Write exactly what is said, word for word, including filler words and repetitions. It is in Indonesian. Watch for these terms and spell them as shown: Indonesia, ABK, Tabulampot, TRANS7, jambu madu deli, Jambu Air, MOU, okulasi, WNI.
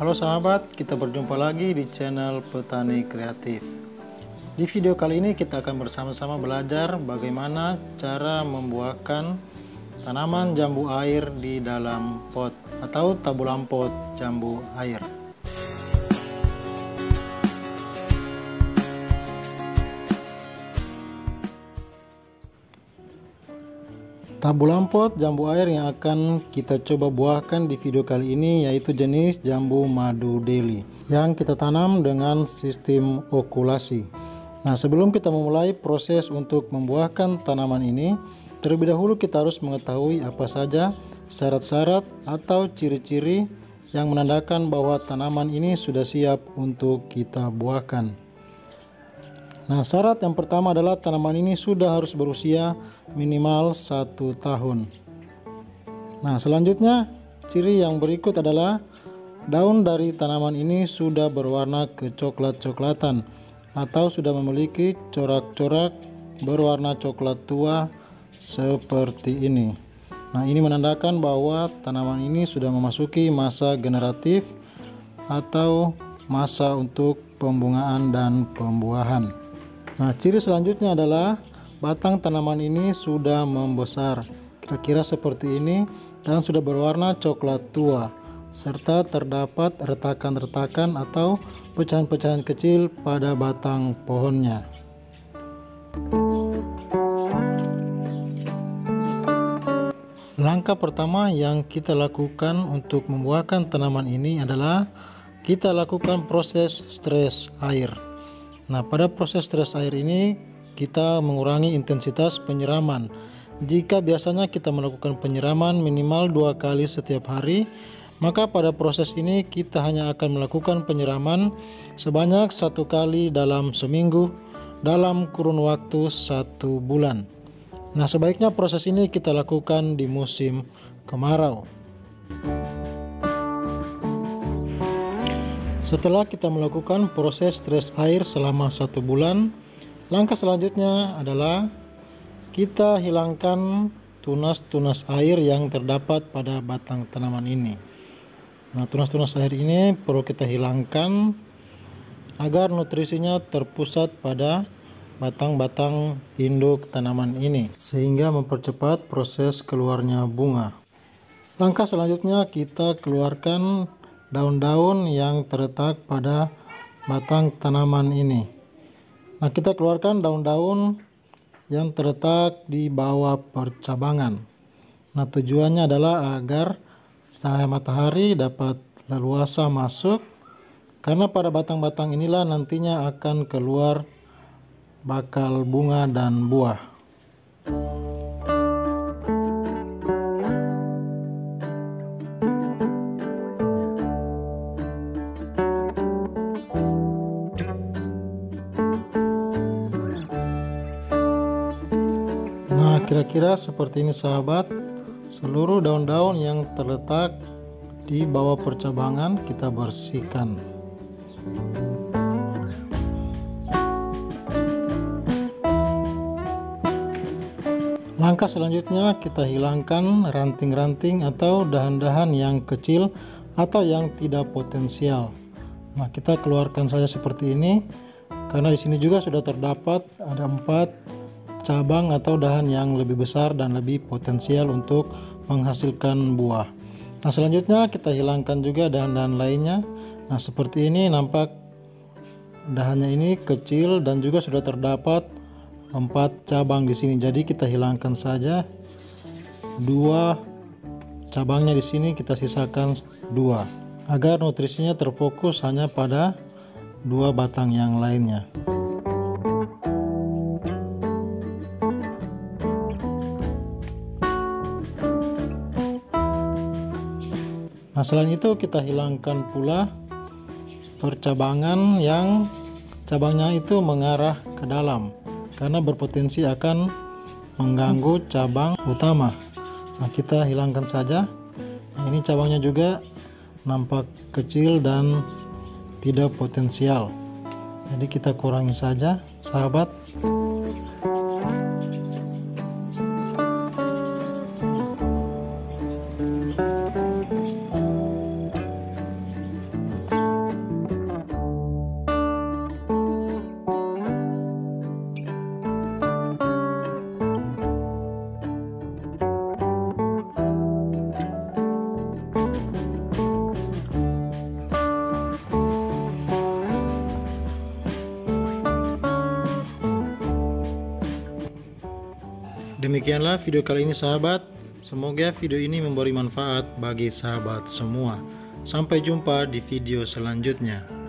Halo sahabat, kita berjumpa lagi di channel Petani Kreatif. Di video kali ini kita akan bersama-sama belajar bagaimana cara membuahkan tanaman jambu air di dalam pot atau tabulampot jambu air. Tabulampot jambu air yang akan kita coba buahkan di video kali ini yaitu jenis jambu madu deli yang kita tanam dengan sistem okulasi. Nah, sebelum kita memulai proses untuk membuahkan tanaman ini, terlebih dahulu kita harus mengetahui apa saja syarat-syarat atau ciri-ciri yang menandakan bahwa tanaman ini sudah siap untuk kita buahkan. Nah, syarat yang pertama adalah tanaman ini sudah harus berusia minimal satu tahun. Nah, selanjutnya ciri yang berikut adalah daun dari tanaman ini sudah berwarna kecoklat-coklatan atau sudah memiliki corak-corak berwarna coklat tua seperti ini. Nah, ini menandakan bahwa tanaman ini sudah memasuki masa generatif atau masa untuk pembungaan dan pembuahan. Nah, ciri selanjutnya adalah batang tanaman ini sudah membesar, kira-kira seperti ini, dan sudah berwarna coklat tua, serta terdapat retakan-retakan atau pecahan-pecahan kecil pada batang pohonnya. Langkah pertama yang kita lakukan untuk membuahkan tanaman ini adalah kita lakukan proses stres air. Nah, pada proses stres air ini kita mengurangi intensitas penyiraman. Jika biasanya kita melakukan penyiraman minimal dua kali setiap hari, maka pada proses ini kita hanya akan melakukan penyiraman sebanyak satu kali dalam seminggu dalam kurun waktu satu bulan. Nah, sebaiknya proses ini kita lakukan di musim kemarau. Setelah kita melakukan proses stres air selama satu bulan, langkah selanjutnya adalah kita hilangkan tunas-tunas air yang terdapat pada batang tanaman ini. Nah, tunas-tunas air ini perlu kita hilangkan agar nutrisinya terpusat pada batang-batang induk tanaman ini, sehingga mempercepat proses keluarnya bunga. Langkah selanjutnya kita keluarkan daun-daun yang terletak pada batang tanaman ini. Nah, kita keluarkan daun-daun yang terletak di bawah percabangan. Nah, tujuannya adalah agar cahaya matahari dapat leluasa masuk, karena pada batang-batang inilah nantinya akan keluar bakal bunga dan buah. Kira-kira seperti ini sahabat, seluruh daun-daun yang terletak di bawah percabangan kita bersihkan. Langkah selanjutnya kita hilangkan ranting-ranting atau dahan-dahan yang kecil atau yang tidak potensial. Nah, kita keluarkan saja seperti ini, karena di sini juga sudah terdapat ada empat cabang atau dahan yang lebih besar dan lebih potensial untuk menghasilkan buah. Nah, selanjutnya kita hilangkan juga dahan-dahan lainnya. Nah, seperti ini nampak dahannya ini kecil dan juga sudah terdapat empat cabang di sini. Jadi kita hilangkan saja dua cabangnya di sini, kita sisakan dua agar nutrisinya terfokus hanya pada dua batang yang lainnya. Nah, selain itu kita hilangkan pula percabangan yang cabangnya itu mengarah ke dalam, karena berpotensi akan mengganggu cabang utama. Nah, kita hilangkan saja. Nah, ini cabangnya juga nampak kecil dan tidak potensial, jadi kita kurangi saja sahabat. Demikianlah video kali ini sahabat, semoga video ini memberi manfaat bagi sahabat semua. Sampai jumpa di video selanjutnya.